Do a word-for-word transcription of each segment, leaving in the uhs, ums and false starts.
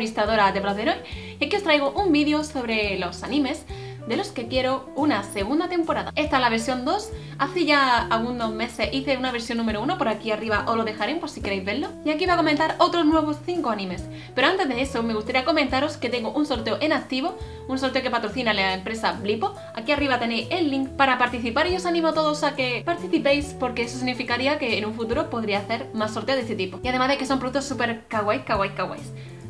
administradora de Blazeroy, y aquí os traigo un vídeo sobre los animes de los que quiero una segunda temporada. Esta es la versión dos, hace ya algunos meses hice una versión número uno, por aquí arriba os lo dejaré por si queréis verlo. Y aquí voy a comentar otros nuevos cinco animes, pero antes de eso me gustaría comentaros que tengo un sorteo en activo, un sorteo que patrocina la empresa Blipo. Aquí arriba tenéis el link para participar y os animo a todos a que participéis porque eso significaría que en un futuro podría hacer más sorteos de este tipo. Y además de que son productos súper kawaii, kawaii, kawaii,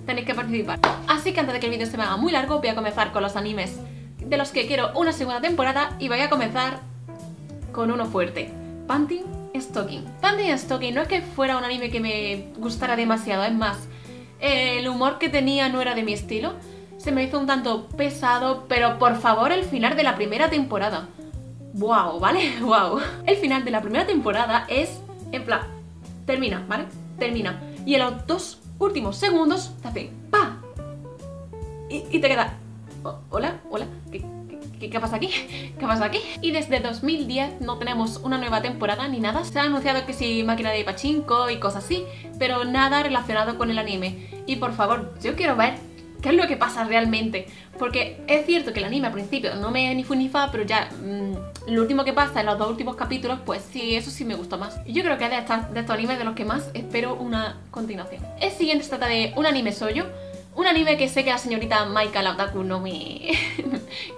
tenéis que participar. Así que antes de que el vídeo se me haga muy largo voy a comenzar con los animes de los que quiero una segunda temporada y voy a comenzar con uno fuerte, Panty and Stocking. Panty and Stocking no es que fuera un anime que me gustara demasiado, es más, eh, el humor que tenía no era de mi estilo, se me hizo un tanto pesado, pero por favor el final de la primera temporada, wow, ¿vale? Wow. El final de la primera temporada es, en plan, termina, ¿vale? Termina, y en los dos últimos segundos te hace pa y, y te queda... Hola, hola, ¿Qué, qué, ¿qué pasa aquí? ¿Qué pasa aquí? Y desde dos mil diez no tenemos una nueva temporada ni nada. Se ha anunciado que sí, máquina de pachinko y cosas así, pero nada relacionado con el anime. Y por favor, yo quiero ver qué es lo que pasa realmente, porque es cierto que el anime al principio no me ni fu ni fa, pero ya mmm, lo último que pasa en los dos últimos capítulos, pues sí, eso sí me gustó más. Yo creo que es de, estas, de estos animes de los que más espero una continuación. El siguiente se trata de un anime shoujo. Un anime que sé que la señorita Maika, la otaku, no me...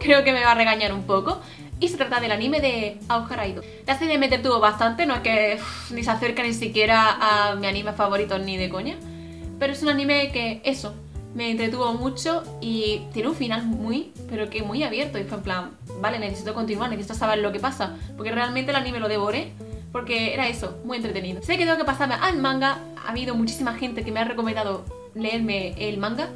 creo que me va a regañar un poco. Y se trata del anime de Ao Haru Ride. La serie me detuvo bastante, no es que uff, ni se acerca ni siquiera a mi anime favorito ni de coña. Pero es un anime que, eso, me entretuvo mucho y tiene un final muy, pero que muy abierto. Y fue en plan, vale, necesito continuar, necesito saber lo que pasa. Porque realmente el anime lo devoré, porque era eso, muy entretenido. Sé que tengo que pasarme al manga, ha habido muchísima gente que me ha recomendado leerme el manga,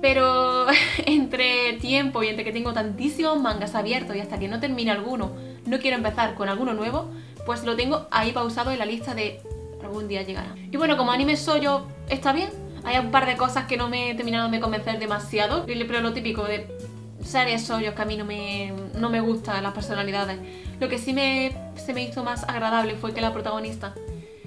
pero entre tiempo y entre que tengo tantísimos mangas abiertos y hasta que no termine alguno, no quiero empezar con alguno nuevo, pues lo tengo ahí pausado en la lista de algún día llegará. Y bueno, como anime shoujo está bien, hay un par de cosas que no me terminaron de convencer demasiado, pero lo típico de series shoujo que a mí no me, no me gustan las personalidades. Lo que sí me, se me hizo más agradable fue que la protagonista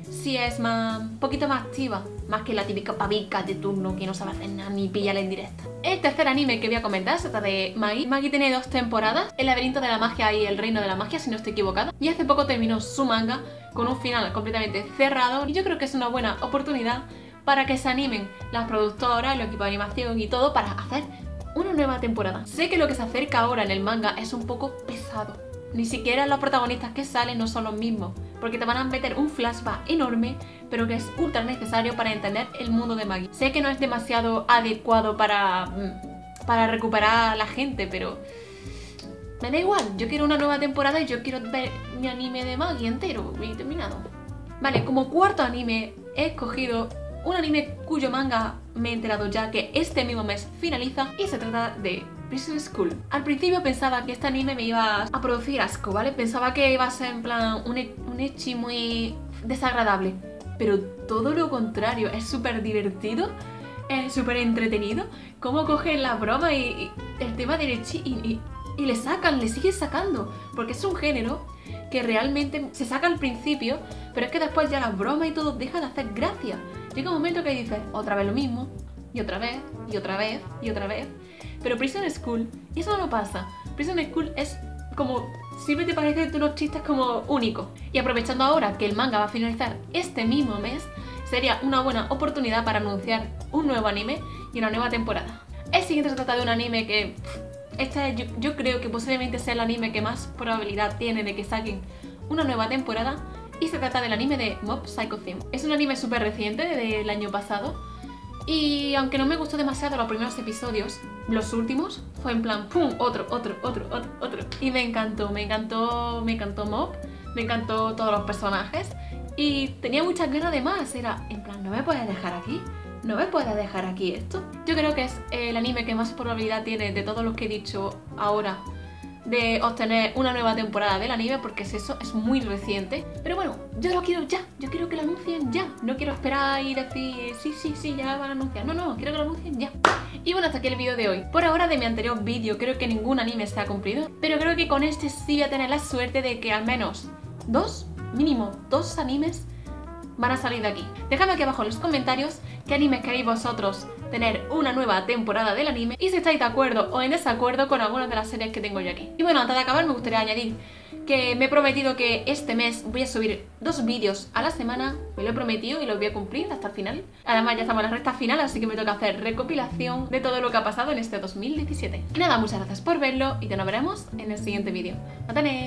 sí es más, un poquito más activa, más que la típica pavica de turno que no sabe hacer nada ni píllale en directa. El tercer anime que voy a comentar se trata de Magi. Magi tiene dos temporadas, El laberinto de la magia y El reino de la magia, si no estoy equivocada. Y hace poco terminó su manga con un final completamente cerrado. Y yo creo que es una buena oportunidad para que se animen las productoras, el equipo de animación y todo para hacer una nueva temporada. Sé que lo que se acerca ahora en el manga es un poco pesado. Ni siquiera los protagonistas que salen no son los mismos, porque te van a meter un flashback enorme, pero que es ultra necesario para entender el mundo de Magi. Sé que no es demasiado adecuado para, para recuperar a la gente, pero me da igual, yo quiero una nueva temporada y yo quiero ver mi anime de Magi entero y terminado. Vale, como cuarto anime he escogido un anime cuyo manga me he enterado ya que este mismo mes finaliza, y se trata de Prison School. Al principio pensaba que este anime me iba a producir asco, ¿vale? Pensaba que iba a ser en plan un, e un ecchi muy desagradable, pero todo lo contrario, es súper divertido, es súper entretenido, cómo cogen la broma y, y el tema del ecchi y, y, y le sacan, le siguen sacando, porque es un género que realmente se saca al principio, pero es que después ya las bromas y todo deja de hacer gracia. Llega un momento que dices, otra vez lo mismo, y otra vez, y otra vez, y otra vez. Pero Prison School, eso no pasa. Prison School es como, siempre te parecen unos chistes como únicos. Y aprovechando ahora que el manga va a finalizar este mismo mes, sería una buena oportunidad para anunciar un nuevo anime y una nueva temporada. El siguiente se trata de un anime que, este, yo, yo creo que posiblemente sea el anime que más probabilidad tiene de que saquen una nueva temporada, y se trata del anime de Mob Psycho cien. Es un anime súper reciente, del año pasado, y aunque no me gustó demasiado los primeros episodios, los últimos fue en plan pum, otro, otro, otro, otro, otro. Y me encantó, me encantó, me encantó Mob, me encantó todos los personajes y tenía muchas ganas de más. Era en plan, no me puedes dejar aquí, no me puedes dejar aquí esto. Yo creo que es el anime que más probabilidad tiene de todos los que he dicho ahora de obtener una nueva temporada del anime, porque es eso, es muy reciente. Pero bueno, yo lo quiero ya, yo quiero que lo anuncien ya. No quiero esperar y decir, sí, sí, sí, ya van a anunciar. No, no, quiero que lo anuncien ya. Y bueno, hasta aquí el vídeo de hoy. Por ahora, de mi anterior vídeo, creo que ningún anime se ha cumplido, pero creo que con este sí voy a tener la suerte de que al menos dos, mínimo dos animes van a salir de aquí. Dejadme aquí abajo en los comentarios qué animes queréis vosotros tener una nueva temporada del anime y si estáis de acuerdo o en desacuerdo con algunas de las series que tengo yo aquí. Y bueno, antes de acabar me gustaría añadir que me he prometido que este mes voy a subir dos vídeos a la semana. Me lo he prometido y los voy a cumplir hasta el final. Además ya estamos en la recta final, así que me toca hacer recopilación de todo lo que ha pasado en este dos mil diecisiete. Y nada, muchas gracias por verlo y ya nos veremos en el siguiente vídeo. ¡Matané!